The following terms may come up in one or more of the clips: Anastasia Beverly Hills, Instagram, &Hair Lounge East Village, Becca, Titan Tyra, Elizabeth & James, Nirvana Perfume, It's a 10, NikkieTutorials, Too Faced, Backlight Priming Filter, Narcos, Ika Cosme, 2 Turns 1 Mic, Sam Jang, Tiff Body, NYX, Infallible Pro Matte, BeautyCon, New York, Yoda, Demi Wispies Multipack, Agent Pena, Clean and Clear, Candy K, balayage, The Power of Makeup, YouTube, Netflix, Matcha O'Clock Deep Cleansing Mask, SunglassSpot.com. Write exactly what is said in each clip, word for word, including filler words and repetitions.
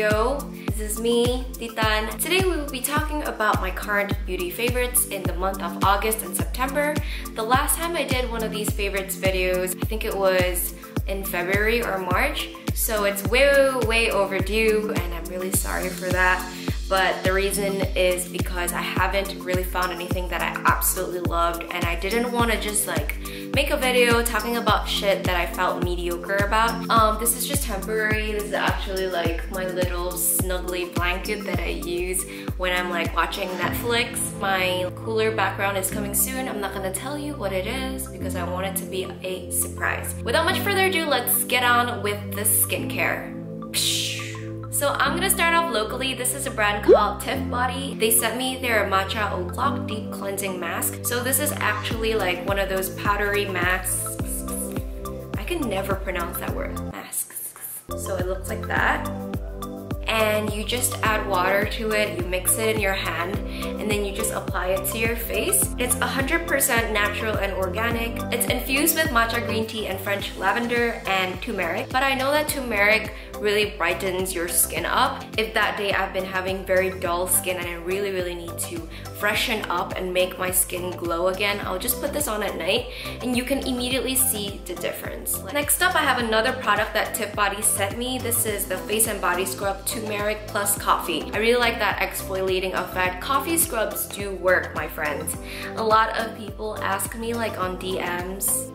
video. This is me, Titan. Today we will be talking about my current beauty favorites in the month of August and September. The last time I did one of these favorites videos, I think it was in February or March, so it's way, way overdue and I'm really sorry for that. But the reason is because I haven't really found anything that I absolutely loved, and I didn't want to just like make a video talking about shit that I felt mediocre about. Um, this is just temporary. This is actually like my little snuggly blanket that I use when I'm like watching Netflix. My cooler background is coming soon. I'm not gonna tell you what it is because I want it to be a surprise. Without much further ado, let's get on with the skincare. Psh. So I'm gonna start off locally. This is a brand called Tiff Body. They sent me their Matcha O'Clock Deep Cleansing Mask. So this is actually like one of those powdery masks. I can never pronounce that word, masks. So it looks like that. And you just add water to it, you mix it in your hand, and then you just apply it to your face. It's one hundred percent natural and organic. It's infused with matcha green tea and French lavender and turmeric, but I know that turmeric really brightens your skin up. If that day I've been having very dull skin and I really, really need to freshen up and make my skin glow again, I'll just put this on at night and you can immediately see the difference. Next up, I have another product that Tiff Body sent me. This is the Face and Body Scrub Turmeric Plus Coffee. I really like that exfoliating effect. Coffee scrubs do work, my friends. A lot of people ask me like on D Ms,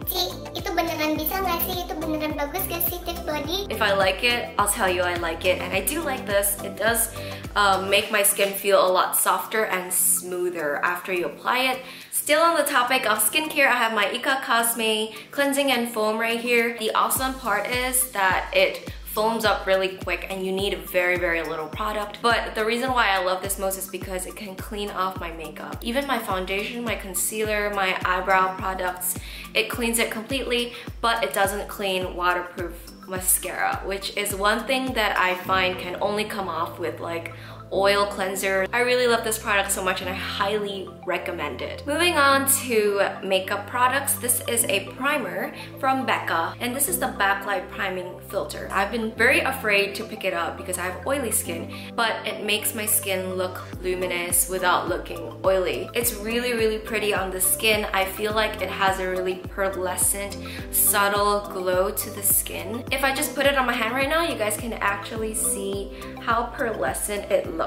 "Itu beneran bisa nggak sih? Itu beneran bagus nggak sih, Tiff Body?" If I like it, I'll tell you I like it, and I do like this. It does uh, make my skin feel a lot softer and smoother after you apply it. Still on the topic of skincare, I have my Ika Cosme Cleansing and Foam right here. The awesome part is that it foams up really quick and you need very, very little product. But the reason why I love this most is because it can clean off my makeup. Even my foundation, my concealer, my eyebrow products, it cleans it completely, but it doesn't clean waterproof mascara, which is one thing that I find can only come off with like oil cleanser. I really love this product so much and I highly recommend it. Moving on to makeup products, this is a primer from Becca and this is the Backlight Priming Filter. I've been very afraid to pick it up because I have oily skin, but it makes my skin look luminous without looking oily. It's really, really pretty on the skin. I feel like it has a really pearlescent, subtle glow to the skin. If I just put it on my hand right now, you guys can actually see how pearlescent it looks.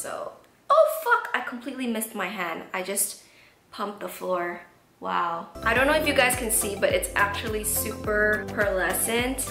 So, oh fuck, I completely missed my hand. I just pumped the floor. Wow. I don't know if you guys can see, but it's actually super pearlescent.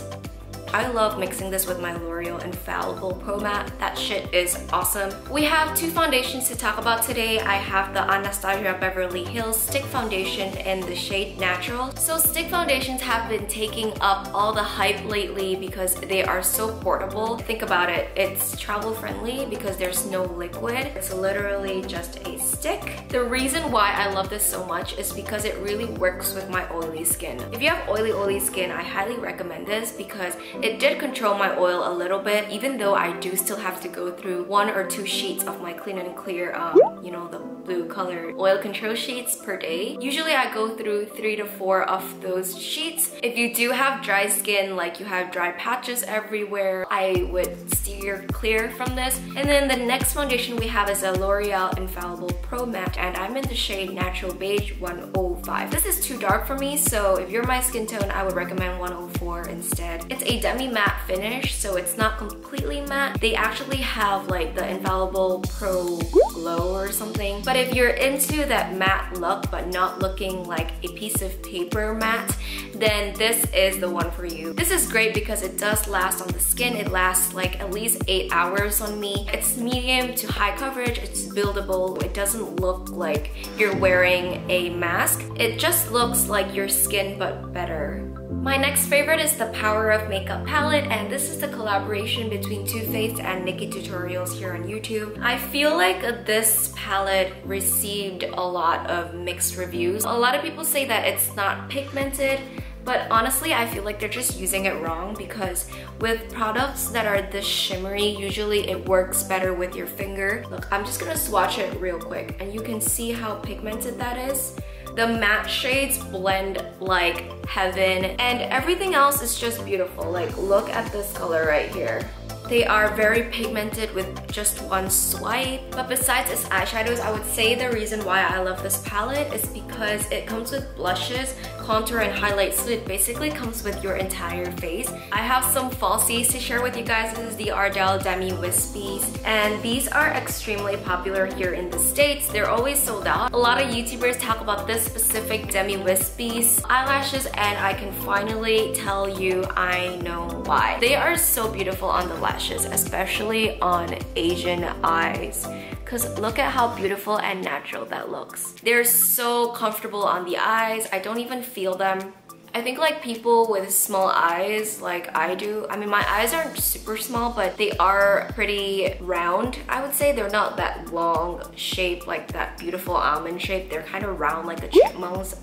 I love mixing this with my L'Oreal Infallible Pro Matte. That shit is awesome. We have two foundations to talk about today. I have the Anastasia Beverly Hills Stick Foundation in the shade Natural. So stick foundations have been taking up all the hype lately because they are so portable. Think about it. It's travel friendly because there's no liquid. It's literally just a stick. The reason why I love this so much is because it really works with my oily skin. If you have oily, oily skin, I highly recommend this because it did control my oil a little bit, even though I do still have to go through one or two sheets of my Clean and Clear, um, you know, the blue color oil control sheets per day. Usually I go through three to four of those sheets. If you do have dry skin, like you have dry patches everywhere, I would steer clear from this. And then the next foundation we have is a L'Oreal Infallible Pro Matte, and I'm in the shade Natural Beige one oh five. This is too dark for me, so if you're my skin tone, I would recommend one oh four instead. It's a demi matte finish, so it's not completely matte. They actually have like the Infallible Pro Glow or something, but if you're into that matte look but not looking like a piece of paper matte, then this is the one for you. This is great because it does last on the skin. It lasts like at least eight hours on me. It's medium to high coverage. It's buildable. It doesn't look like you're wearing a mask. It just looks like your skin but better. My next favorite is the Power of Makeup palette, and this is the collaboration between Too Faced and NikkieTutorials here on YouTube. I feel like this palette received a lot of mixed reviews. A lot of people say that it's not pigmented, but honestly, I feel like they're just using it wrong because with products that are this shimmery, usually it works better with your finger. Look, I'm just gonna swatch it real quick, and you can see how pigmented that is. The matte shades blend like heaven and everything else is just beautiful. Like, look at this color right here. They are very pigmented with just one swipe. But besides its eyeshadows, I would say the reason why I love this palette is because it comes with blushes, contour, and highlights, so it basically comes with your entire face. I have some falsies to share with you guys. This is the Ardell Demi Wispies, and these are extremely popular here in the States. They're always sold out. A lot of YouTubers talk about this specific Demi Wispies eyelashes, and I can finally tell you I know why. They are so beautiful on the lashes, especially on Asian eyes, because look at how beautiful and natural that looks. They're so comfortable on the eyes. I don't even feel them. I think like people with small eyes like I do, I mean my eyes aren't super small, but they are pretty round. I would say they're not that long shape, like that beautiful almond shape. They're kind of round like the chipmunks.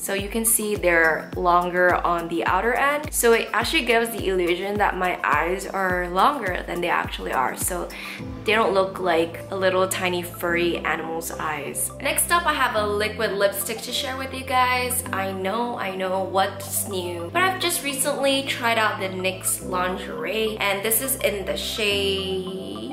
So you can see they're longer on the outer end. So it actually gives the illusion that my eyes are longer than they actually are. So they don't look like a little tiny furry animal's eyes. Next up, I have a liquid lipstick to share with you guys. I know, I know what's new, but I've just recently tried out the N Y X Lingerie, and this is in the shade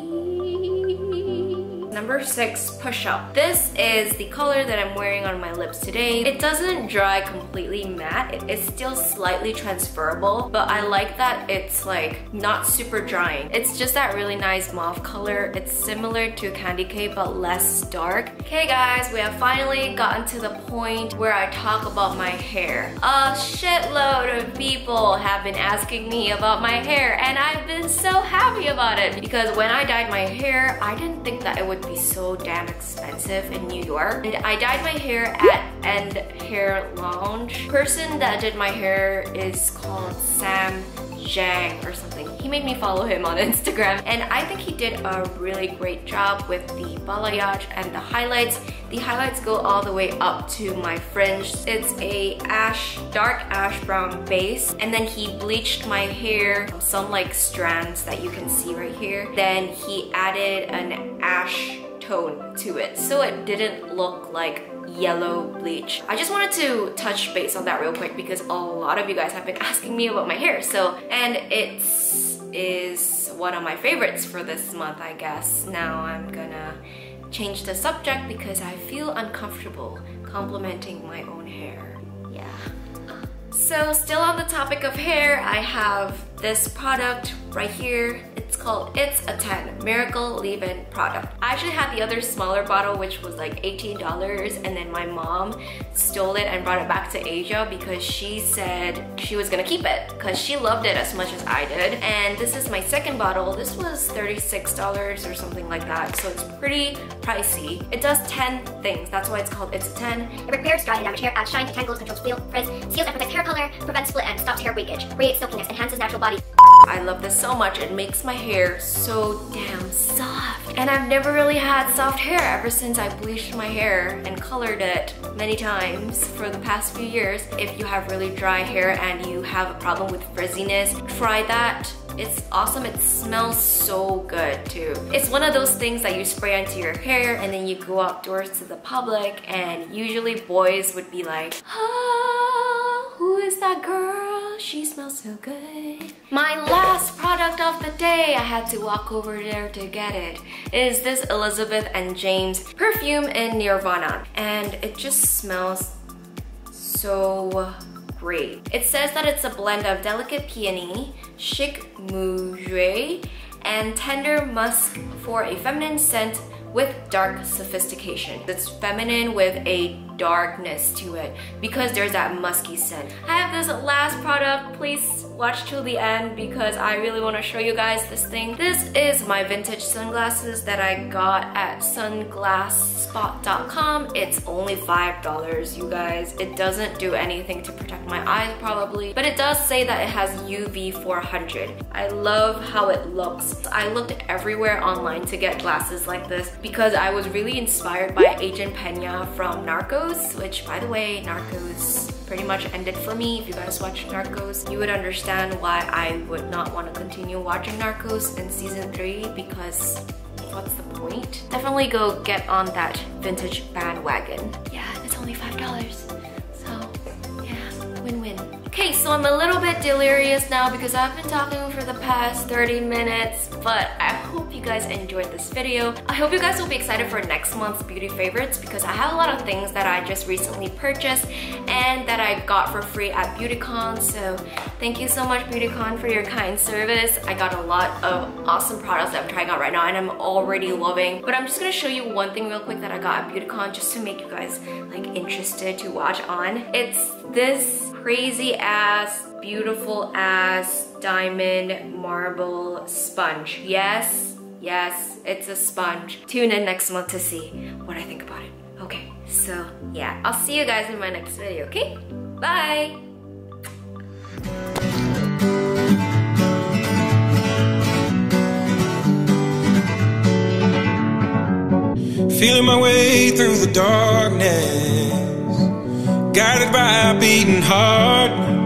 number six, Push Up. This is the color that I'm wearing on my lips today. It doesn't dry completely matte. It is still slightly transferable, but I like that it's like not super drying. It's just that really nice mauve color. It's similar to Candy K, but less dark. Okay guys, we have finally gotten to the point where I talk about my hair. A shitload of people have been asking me about my hair, and I've been so happy about it, because when I dyed my hair, I didn't think that it would be so damn expensive in New York. And I dyed my hair at and hair Lounge. The person that did my hair is called Sam Jang or something. He made me follow him on Instagram, and I think he did a really great job with the balayage and the highlights. The highlights go all the way up to my fringe. It's a ash, dark ash brown base, and then he bleached my hair, some like strands that you can see right here. Then he added an ash tone to it, so it didn't look like yellow bleach. I just wanted to touch base on that real quick because a lot of you guys have been asking me about my hair. So, and it is one of my favorites for this month, I guess. Now I'm gonna change the subject because I feel uncomfortable complimenting my own hair. Yeah. So still on the topic of hair, I have this product right here. It's called It's a ten Miracle Leave-In Product. I actually had the other smaller bottle, which was like eighteen dollars, and then my mom stole it and brought it back to Asia because she said she was gonna keep it because she loved it as much as I did. And this is my second bottle. This was thirty-six dollars or something like that, so it's pretty pricey. It does ten things, that's why it's called It's a ten. It repairs dry and damaged hair, adds shine, detangles, controls frizz, seals and protects hair color, prevents split ends, stops hair breakage, creates silkiness, enhances natural body. I love this so much. It makes my hair so damn soft. And I've never really had soft hair ever since I bleached my hair and colored it many times for the past few years. If you have really dry hair and you have a problem with frizziness, try that. It's awesome. It smells so good too. It's one of those things that you spray onto your hair and then you go outdoors to the public, and usually boys would be like, ah, who is that girl? She smells so good. My last product of the day, I had to walk over there to get it, is this Elizabeth and James perfume in Nirvana. And it just smells so great. It says that it's a blend of delicate peony, chic mousse, and tender musk for a feminine scent with dark sophistication. It's feminine with a darkness to it because there's that musky scent. I have this last product. Please watch till the end because I really want to show you guys this thing. This is my vintage sunglasses that I got at Sunglass Spot dot com. It's only five dollars, you guys. It doesn't do anything to protect my eyes probably, but it does say that it has U V four hundred. I love how it looks. I looked everywhere online to get glasses like this because I was really inspired by Agent Pena from Narcos, which by the way, Narcos pretty much ended for me. If you guys watch Narcos, you would understand why I would not want to continue watching Narcos in season three because what's the point? Definitely go get on that vintage bandwagon. Yeah, it's only five dollars. So yeah, win-win. Okay, so I'm a little bit delirious now because I've been talking for the past thirty minutes, but I hope you guys enjoyed this video. I hope you guys will be excited for next month's beauty favorites because I have a lot of things that I just recently purchased and that I got for free at BeautyCon. So thank you so much, BeautyCon, for your kind service. I got a lot of awesome products that I'm trying out right now and I'm already loving, but I'm just gonna show you one thing real quick that I got at BeautyCon just to make you guys like interested to watch on. It's this crazy ass, beautiful ass diamond marble sponge. Yes, yes, it's a sponge. Tune in next month to see what I think about it. Okay, so yeah, I'll see you guys in my next video, okay? Bye! Feeling my way through the darkness, guided by a beating heart.